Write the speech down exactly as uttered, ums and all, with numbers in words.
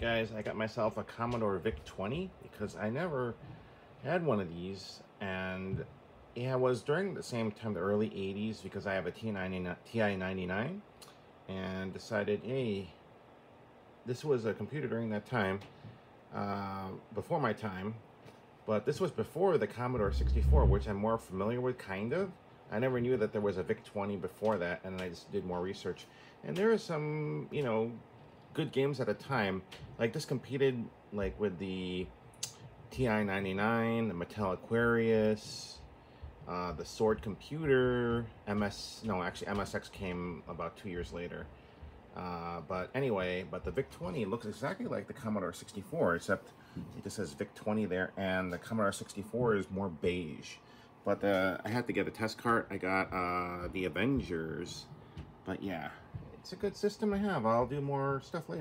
you guys, I got myself a Commodore VIC twenty because I never had one of these. And yeah, it was during the same time, the early eighties, because I have a T I ninety-nine, and decided, hey, this was a computer during that time, uh, before my time. But this was before the Commodore sixty-four, which I'm more familiar with, kind of. I never knew that there was a VIC twenty before that, and I just did more research. And there are some, you know, good games at a time. Like, this competed, like, with the T I ninety-nine, the Mattel Aquarius, uh, the Sword computer, M S... No, actually, M S X came about two years later. Uh, but anyway, but the VIC twenty looks exactly like the Commodore sixty-four, except it just says VIC twenty there, and the Commodore sixty-four is more beige. But uh, I had to get a test cart. I got uh, the Avengers. But yeah, it's a good system I have. I'll do more stuff later.